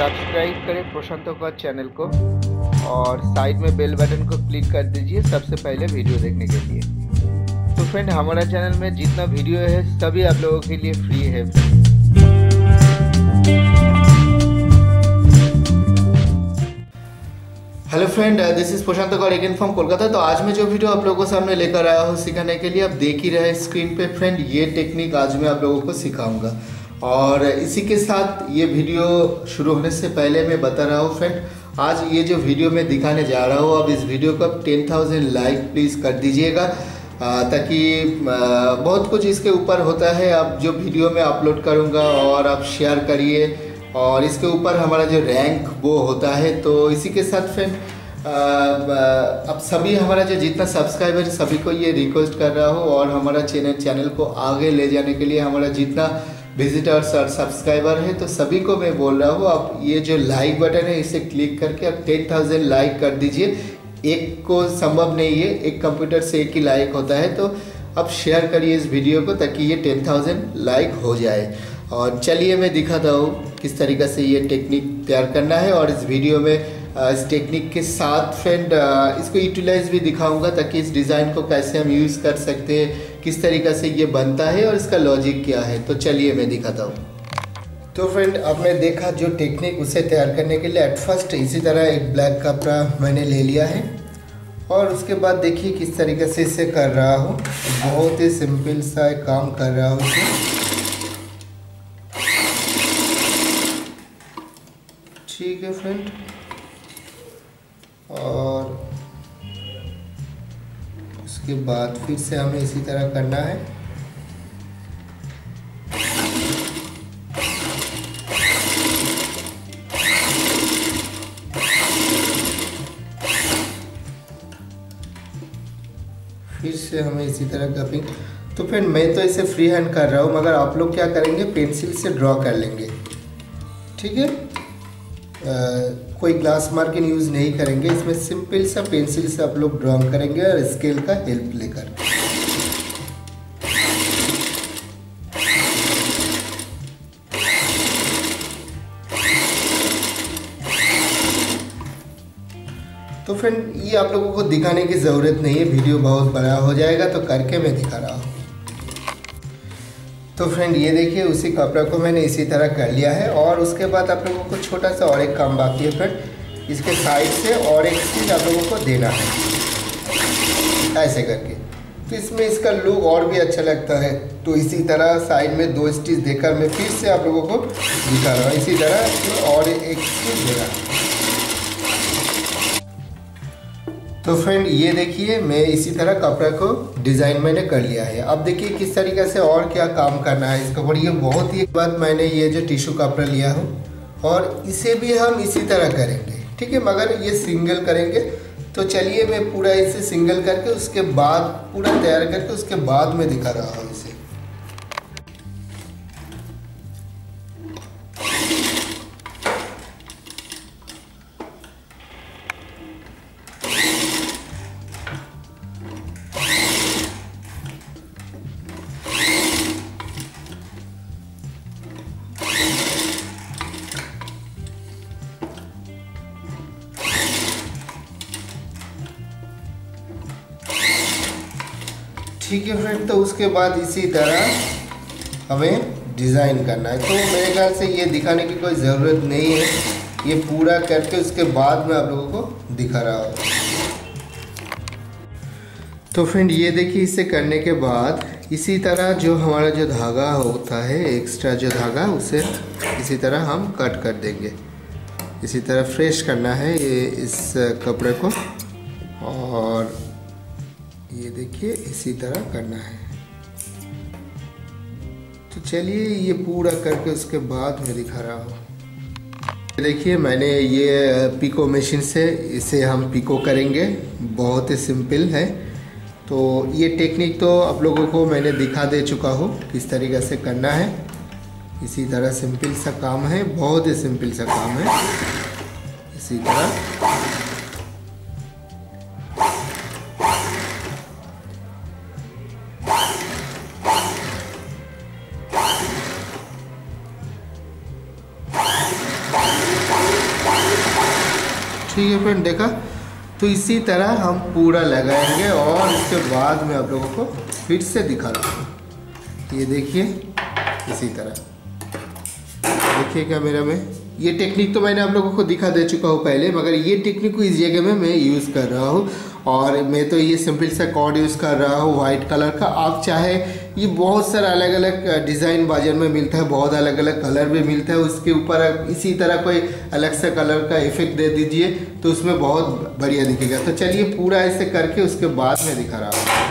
Subscribe करें प्रशांत कर channel को और साइड में बेल बटन को क्लिक कर दीजिए सबसे पहले वीडियो देखने के लिए। तो फ्रेंड, हमारा चैनल में जितना वीडियो है सभी आप लोगों के लिए फ्री है। Hello friend, this is Prashant कर अगेन फ्रॉम कोलकाता। तो आज मैं जो वीडियो आप लोगों को सामने लेकर आया हूँ सिखाने के लिए, आप देख ही रहे स्क्रीन पे फ्रेंड, ये टेक्निक आज मैं आप लोगों को सिखाऊंगा। और इसी के साथ ये वीडियो शुरू होने से पहले मैं बता रहा हूँ फ्रेंड, आज ये जो वीडियो मैं दिखाने जा रहा हूँ, अब इस वीडियो को आप 10,000 लाइक प्लीज़ कर दीजिएगा, ताकि बहुत कुछ इसके ऊपर होता है अब जो वीडियो मैं अपलोड करूँगा। और आप शेयर करिए और इसके ऊपर हमारा जो रैंक वो होता है। तो इसी के साथ फ्रेंड, अब सभी हमारा जो जितना सब्सक्राइबर सभी को ये रिक्वेस्ट कर रहा हूँ, और हमारा चैनल को आगे ले जाने के लिए हमारा जितना विजिटर्स और सब्सक्राइबर है तो सभी को मैं बोल रहा हूँ, आप ये जो लाइक बटन है इसे क्लिक करके आप 10,000 लाइक कर दीजिए। एक को संभव नहीं है, एक कंप्यूटर से एक ही लाइक होता है, तो आप शेयर करिए इस वीडियो को ताकि ये 10,000 लाइक हो जाए। और चलिए मैं दिखाता हूँ किस तरीक़े से ये टेक्निक तैयार करना है, और इस वीडियो में इस टेक्निक के साथ फ्रेंड इसको यूटिलाइज़ भी दिखाऊंगा, ताकि इस डिज़ाइन को कैसे हम यूज़ कर सकते हैं, किस तरीक़े से ये बनता है और इसका लॉजिक क्या है। तो चलिए मैं दिखाता हूँ। तो फ्रेंड, अब मैं देखा जो टेक्निक उसे तैयार करने के लिए एट फर्स्ट इसी तरह एक ब्लैक कपड़ा मैंने ले लिया है, और उसके बाद देखिए किस तरीके से इसे कर रहा हूँ। बहुत ही सिंपल सा काम कर रहा हूँ, ठीक है फ्रेंड। और उसके बाद फिर से हमें इसी तरह करना है। फिर से हमें इसी तरह कपिंग। तो फ्रेंड, मैं तो इसे फ्री हैंड कर रहा हूँ, मगर आप लोग क्या करेंगे, पेंसिल से ड्रॉ कर लेंगे, ठीक है। कोई ग्लास मार्किंग यूज़ नहीं करेंगे इसमें, सिंपल सा पेंसिल से आप लोग ड्रॉ करेंगे और स्केल का हेल्प लेकर। तो फ्रेंड, ये आप लोगों को दिखाने की ज़रूरत नहीं है, वीडियो बहुत बड़ा हो जाएगा, तो करके मैं दिखा रहा हूँ। तो फ्रेंड, ये देखिए उसी कपड़ा को मैंने इसी तरह कर लिया है, और उसके बाद आप लोगों को छोटा सा और एक काम बाकी है फ्रेंड, इसके साइड से और एक चीज़ आप लोगों को देना है ऐसे करके, तो इसमें इसका लुक और भी अच्छा लगता है। तो इसी तरह साइड में दो स्टिच देकर मैं फिर से आप लोगों को दिखा रहा हूँ, इसी तरह तो और एक स्टिच देना। तो फ्रेंड, ये देखिए मैं इसी तरह कपड़ा को डिज़ाइन मैंने कर लिया है। अब देखिए किस तरीके से और क्या काम करना है इसके ऊपर। ये बहुत ही बात, मैंने ये जो टिश्यू कपड़ा लिया हूँ और इसे भी हम इसी तरह करेंगे, ठीक है, मगर ये सिंगल करेंगे। तो चलिए मैं पूरा इसे सिंगल करके उसके बाद पूरा तैयार करके उसके बाद में दिखा रहा हूँ इसे। ठीक है फ्रेंड, तो उसके बाद इसी तरह हमें डिज़ाइन करना है। तो मेरे ख्याल से ये दिखाने की कोई ज़रूरत नहीं है, ये पूरा करके उसके बाद मैं आप लोगों को दिखा रहा हूँ। तो फ्रेंड, ये देखिए इसे करने के बाद इसी तरह जो हमारा जो धागा होता है, एक्स्ट्रा जो धागा, उसे इसी तरह हम कट कर देंगे। इसी तरह फ्रेश करना है ये इस कपड़े को, और ये देखिए इसी तरह करना है। तो चलिए ये पूरा करके उसके बाद मैं दिखा रहा हूँ। देखिए मैंने ये पिको मशीन से इसे हम पिको करेंगे, बहुत ही सिंपल है। तो ये टेक्निक तो आप लोगों को मैंने दिखा दे चुका हूँ किस तरीक़े से करना है। इसी तरह सिंपल सा काम है, बहुत ही सिंपल सा काम है। इसी तरह ठीक है फ्रेंड, देखा? तो इसी तरह हम पूरा लगाएंगे और इसके बाद में आप लोगों को फिर से दिखा रहा हूँ। ये देखिए इसी तरह, देखिएगा मेरा में ये टेक्निक तो मैंने आप लोगों को दिखा दे चुका हूँ पहले, मगर ये टेक्निक को इस जगह में मैं यूज़ कर रहा हूँ। और मैं तो ये सिंपल सा कॉर्ड यूज़ कर रहा हूँ वाइट कलर का। आप चाहे, ये बहुत सारा अलग अलग डिज़ाइन बाजार में मिलता है, बहुत अलग अलग कलर भी मिलता है, उसके ऊपर इसी तरह कोई अलग सा कलर का इफेक्ट दे दीजिए तो उसमें बहुत बढ़िया दिखेगा। तो चलिए पूरा ऐसे करके उसके बाद में दिखा रहा हूँ।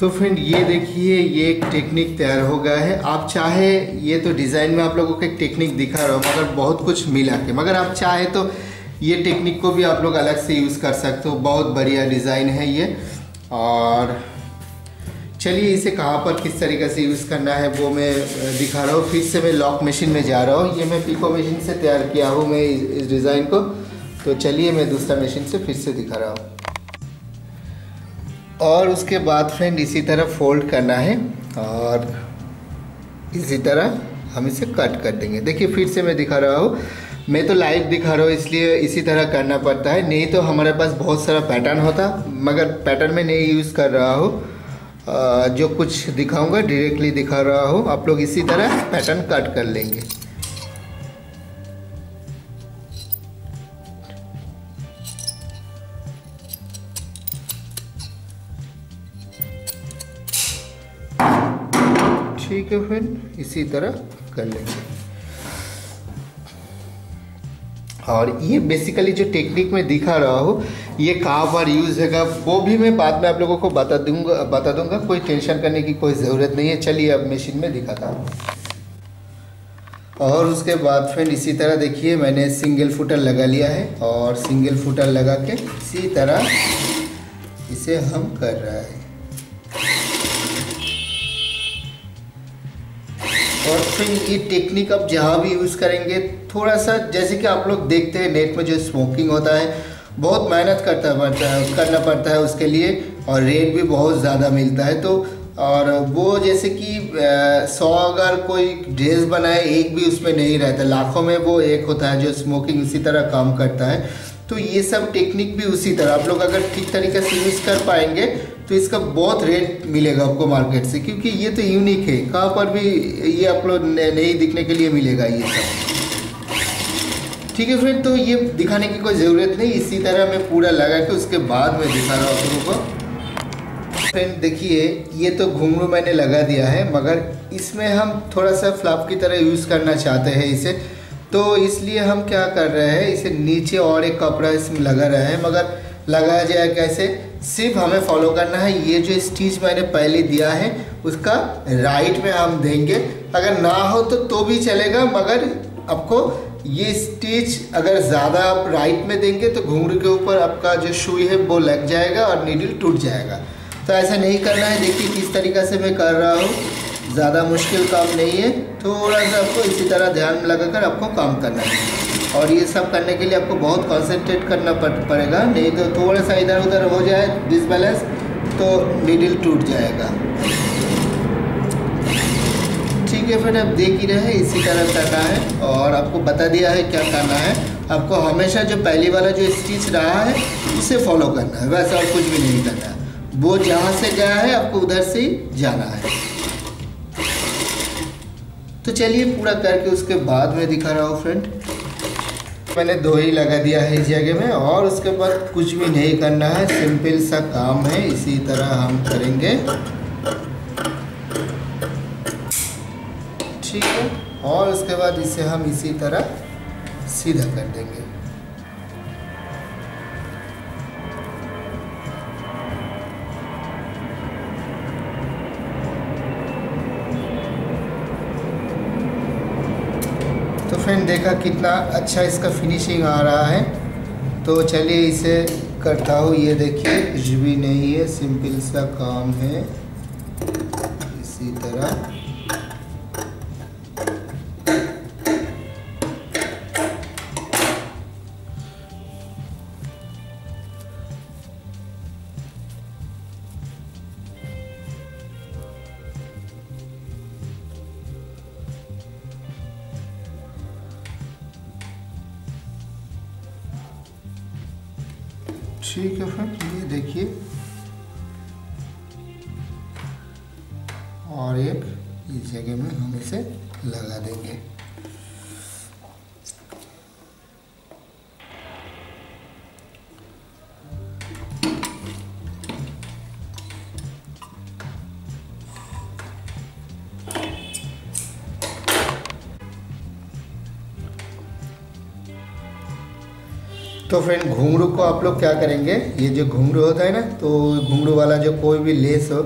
तो फ्रेंड ये देखिए ये एक टेक्निक तैयार हो गया है। आप चाहे, ये तो डिज़ाइन में आप लोगों को एक टेक्निक दिखा रहा हूँ मगर बहुत कुछ मिला के, मगर आप चाहे तो ये टेक्निक को भी आप लोग अलग से यूज़ कर सकते हो। बहुत बढ़िया डिज़ाइन है ये। और चलिए इसे कहाँ पर किस तरीके से यूज़ करना है वो मैं दिखा रहा हूँ। फिर से मैं लॉक मशीन में जा रहा हूँ। ये मैं पीको मशीन से तैयार किया हूँ मैं इस डिज़ाइन को। तो चलिए मैं दूसरा मशीन से फिर से दिखा रहा हूँ। और उसके बाद फ्रेंड इसी तरह फोल्ड करना है और इसी तरह हम इसे कट कर देंगे। देखिए फिर से मैं दिखा रहा हूँ, मैं तो लाइव दिखा रहा हूँ इसलिए इसी तरह करना पड़ता है, नहीं तो हमारे पास बहुत सारा पैटर्न होता, मगर पैटर्न में नहीं यूज़ कर रहा हूँ। जो कुछ दिखाऊंगा डायरेक्टली दिखा रहा हूँ, आप लोग इसी तरह पैटर्न कट कर लेंगे। ठीक है फिर इसी तरह कर लेंगे। और ये बेसिकली जो टेक्निक में दिखा रहा हूँ ये कहाँ पर यूज़ होगा वो भी मैं बाद में आप लोगों को बता दूंगा, कोई टेंशन करने की कोई ज़रूरत नहीं है। चलिए अब मशीन में दिखाता हूँ। और उसके बाद फ्रेंड इसी तरह देखिए मैंने सिंगल फुटर लगा लिया है और सिंगल फुटर लगा के इसी तरह इसे हम कर रहे हैं। और फिर ये टेक्निक आप जहाँ भी यूज़ करेंगे, थोड़ा सा जैसे कि आप लोग देखते हैं नेट में जो स्मोकिंग होता है बहुत मेहनत करना पड़ता है उसके लिए, और रेट भी बहुत ज़्यादा मिलता है। तो और वो जैसे कि 100 अगर कोई ड्रेस बनाए एक भी उसमें नहीं रहता, लाखों में वो एक होता है जो स्मोकिंग इसी तरह काम करता है। तो ये सब टेक्निक भी उसी तरह आप लोग अगर ठीक तरीके से यूज़ कर पाएंगे तो इसका बहुत रेट मिलेगा आपको मार्केट से, क्योंकि ये तो यूनिक है, कहाँ पर भी ये आप लोग नहीं दिखने के लिए मिलेगा ये सब। ठीक है फ्रेंड, तो ये दिखाने की कोई ज़रूरत नहीं, इसी तरह मैं पूरा लगा के उसके बाद में दिखा रहा हूँ आप लोगों को। फ्रेंड देखिए ये तो घुंघरू मैंने लगा दिया है, मगर इसमें हम थोड़ा सा फ्लॉप की तरह यूज़ करना चाहते हैं इसे, तो इसलिए हम क्या कर रहे हैं इसे नीचे और एक कपड़ा इसमें लगा रहे हैं। मगर लगाया जाए कैसे, सिर्फ हमें फॉलो करना है ये जो स्टिच मैंने पहले दिया है उसका राइट में हम देंगे। अगर ना हो तो भी चलेगा, मगर आपको ये स्टिच अगर ज़्यादा आप राइट में देंगे तो घुंघरू के ऊपर आपका जो सुई है वो लग जाएगा और नीडल टूट जाएगा। तो ऐसा नहीं करना है। देखिए किस तरीके से मैं कर रहा हूँ, ज़्यादा मुश्किल काम नहीं है, थोड़ा सा आपको इसी तरह ध्यान लगाकर आपको काम करना है। और ये सब करने के लिए आपको बहुत कॉन्सेंट्रेट करना पड़ेगा, नहीं तो थोड़ा सा इधर उधर हो जाए डिसबैलेंस तो नीडल टूट जाएगा। ठीक है फ्रेंड, आप देख ही रहे इसी तरह करना है और आपको बता दिया है क्या करना है। आपको हमेशा जो पहली वाला जो स्टिच रहा है उसे फॉलो करना है, वैसा और कुछ भी नहीं करना है। वो जहाँ से गया है आपको उधर से ही जाना है। तो चलिए पूरा करके उसके बाद में दिखा रहा हूँ। फ्रेंड मैंने दो ही लगा दिया है इस जगह में और उसके बाद कुछ भी नहीं करना है, सिंपल सा काम है, इसी तरह हम करेंगे। ठीक है, और उसके बाद इसे हम इसी तरह सीधा कर देंगे। फ्रेंड देखा कितना अच्छा इसका फिनिशिंग आ रहा है। तो चलिए इसे करता हूँ। ये देखिए कुछ भी नहीं है, सिंपल सा काम है, इसी तरह ठीक है फ्रेंड, ये देखिए और एक इस जगह में हम इसे लगा देंगे। तो फ्रेंड घुंघरू को आप लोग क्या करेंगे, ये जो घुंघरू होता है ना, तो घुंघरू वाला जो कोई भी लेस हो,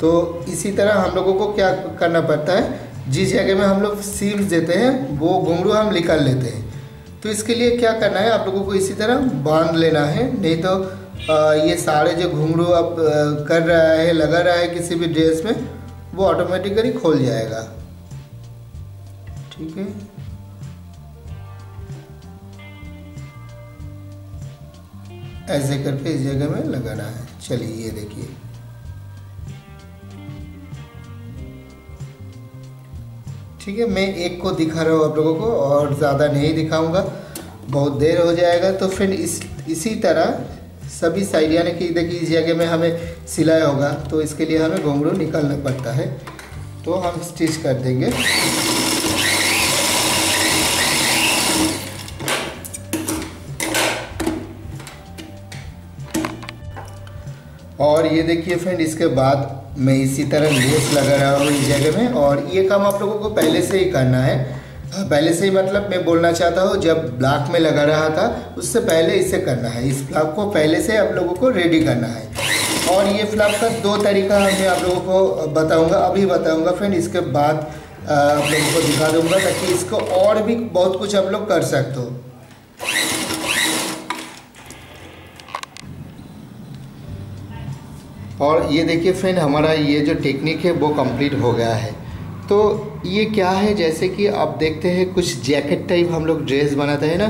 तो इसी तरह हम लोगों को क्या करना पड़ता है, जिस जगह में हम लोग सीव्स देते हैं वो घुंघरू हम निकाल लेते हैं। तो इसके लिए क्या करना है, आप लोगों को इसी तरह बांध लेना है, नहीं तो ये सारे जो घुंघरू आप कर रहा है, लगा रहा है किसी भी ड्रेस में, वो ऑटोमेटिकली खोल जाएगा। ठीक है, ऐसे करके इस जगह में लगाना है। चलिए ये देखिए, ठीक है, मैं एक को दिखा रहा हूँ आप लोगों को और ज़्यादा नहीं दिखाऊंगा, बहुत देर हो जाएगा। तो फ्रेंड इसी तरह सभी साइड, यानी कि देखिए इस जगह में हमें सिलाया होगा, तो इसके लिए हमें घुंघरू निकालना पड़ता है, तो हम स्टिच कर देंगे। और ये देखिए फ्रेंड, इसके बाद मैं इसी तरह लेस लगा रहा हूँ इस जगह में, और ये काम आप लोगों को पहले से ही करना है। पहले से ही मतलब मैं बोलना चाहता हूँ, जब ब्लॉक में लगा रहा था उससे पहले इसे करना है, इस फ्लॉप को पहले से आप लोगों को रेडी करना है। और ये फ्लॉप का दो तरीका मैं आप लोगों को बताऊँगा, अभी बताऊँगा फ्रेंड, इसके बाद आप लोगों को दिखा दूँगा, ताकि इसको और भी बहुत कुछ आप लोग कर सकते हो। और ये देखिए फ्रेंड, हमारा ये जो टेक्निक है वो कंप्लीट हो गया है। तो ये क्या है, जैसे कि आप देखते हैं कुछ जैकेट टाइप हम लोग ड्रेस बनाते हैं ना,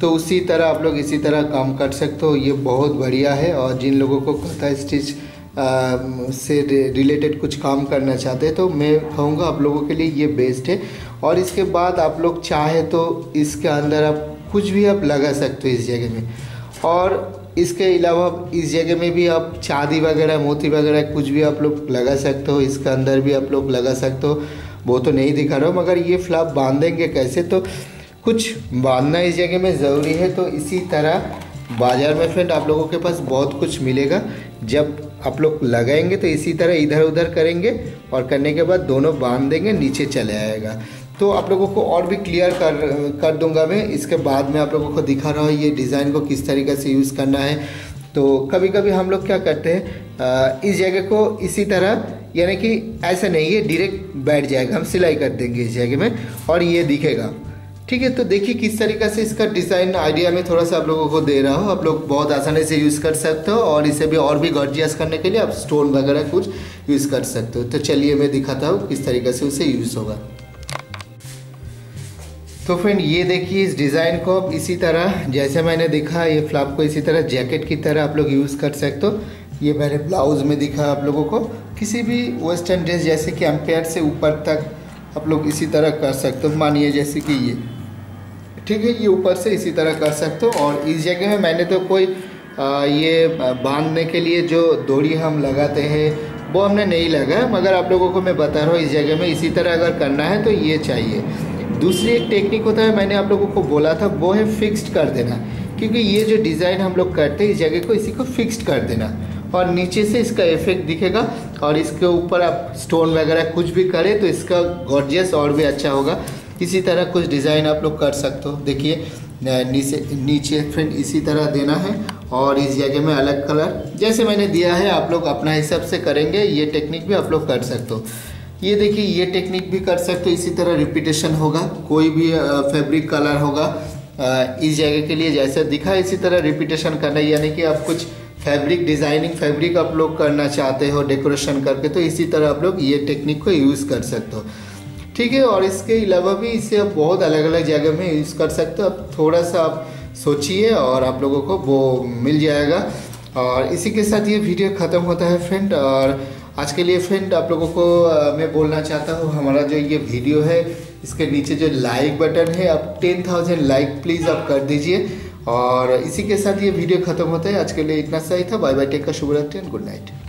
तो उसी तरह आप लोग इसी तरह काम कर सकते हो। ये बहुत बढ़िया है, और जिन लोगों को कथा स्टिच से रिलेटेड कुछ काम करना चाहते हैं, तो मैं कहूँगा आप लोगों के लिए ये बेस्ट है। और इसके बाद आप लोग चाहे तो इसके अंदर आप कुछ भी आप लगा सकते हो इस जगह में। और इसके अलावा इस जगह में भी आप चांदी वगैरह, मोती वगैरह कुछ भी आप लोग लगा सकते हो, इसके अंदर भी आप लोग लगा सकते हो। वो तो नहीं दिखा रहा हूँ, मगर ये फ्लॉप बांधेंगे कैसे, तो कुछ बांधना इस जगह में ज़रूरी है। तो इसी तरह बाज़ार में फ्रेंड आप लोगों के पास बहुत कुछ मिलेगा, जब आप लोग लगाएंगे तो इसी तरह इधर उधर करेंगे, और करने के बाद दोनों बांध देंगे, नीचे चले आएगा। तो आप लोगों को और भी क्लियर कर दूंगा मैं। इसके बाद में आप लोगों को दिखा रहा हूँ ये डिज़ाइन को किस तरीके से यूज़ करना है। तो कभी कभी हम लोग क्या करते हैं, इस जगह को इसी तरह, यानी कि ऐसा नहीं है डायरेक्ट बैठ जाएगा, हम सिलाई कर देंगे इस जगह में और ये दिखेगा। ठीक है, तो देखिए किस तरीके से इसका डिज़ाइन आइडिया में थोड़ा सा आप लोगों को दे रहा हूँ, आप लोग बहुत आसानी से यूज़ कर सकते हो। और इसे भी और भी गॉर्जियस करने के लिए आप स्टोन वगैरह कुछ यूज़ कर सकते हो। तो चलिए मैं दिखाता हूँ किस तरीके से उसे यूज़ होगा। तो फ्रेंड ये देखिए, इस डिज़ाइन को आप इसी तरह, जैसे मैंने दिखा, ये फ्लॉप को इसी तरह जैकेट की तरह आप लोग यूज़ कर सकते हो। ये मैंने ब्लाउज़ में दिखा आप लोगों को, किसी भी वेस्टर्न ड्रेस जैसे कि एम्पेयर से ऊपर तक आप लोग इसी तरह कर सकते हो। मानिए जैसे कि ये, ठीक है, ये ऊपर से इसी तरह कर सकते हो। और इस जगह में मैंने तो कोई ये बांधने के लिए जो डोरी हम लगाते हैं वो हमने नहीं लगाया, मगर आप लोगों को मैं बता रहा हूँ इस जगह में इसी तरह अगर करना है तो ये चाहिए। दूसरी एक टेक्निक होता है, मैंने आप लोगों को बोला था, वो है फिक्स्ड कर देना, क्योंकि ये जो डिज़ाइन हम लोग करते हैं इस जगह को, इसी को फिक्स्ड कर देना और नीचे से इसका इफेक्ट दिखेगा। और इसके ऊपर आप स्टोन वगैरह कुछ भी करें तो इसका गॉर्जियस और भी अच्छा होगा। इसी तरह कुछ डिज़ाइन आप लोग कर सकते हो। देखिए नीचे फ्रेंड इसी तरह देना है, और इस जगह में अलग कलर जैसे मैंने दिया है, आप लोग अपना हिसाब से करेंगे। ये टेक्निक भी आप लोग कर सकते हो। ये देखिए, ये टेक्निक भी कर सकते हो। इसी तरह रिपीटेशन होगा, कोई भी फैब्रिक कलर होगा इस जगह के लिए जैसे दिखा, इसी तरह रिपीटेशन करना, यानी कि आप कुछ फैब्रिक डिज़ाइनिंग फैब्रिक आप लोग करना चाहते हो डेकोरेशन करके, तो इसी तरह आप लोग ये टेक्निक को यूज़ कर सकते हो। ठीक है, और इसके अलावा भी इसे आप बहुत अलग अलग जगह में यूज़ कर सकते हो। आप थोड़ा सा आप सोचिए और आप लोगों को वो मिल जाएगा। और इसी के साथ ये वीडियो ख़त्म होता है फ्रेंड। और आज के लिए फ्रेंड आप लोगों को मैं बोलना चाहता हूँ, हमारा जो ये वीडियो है इसके नीचे जो लाइक बटन है, आप 10,000 लाइक प्लीज़ आप कर दीजिए। और इसी के साथ ये वीडियो खत्म होता है। आज के लिए इतना सा ही था। बाय बाय, टेक केयर, शुभ रात्रि एंड गुड नाइट।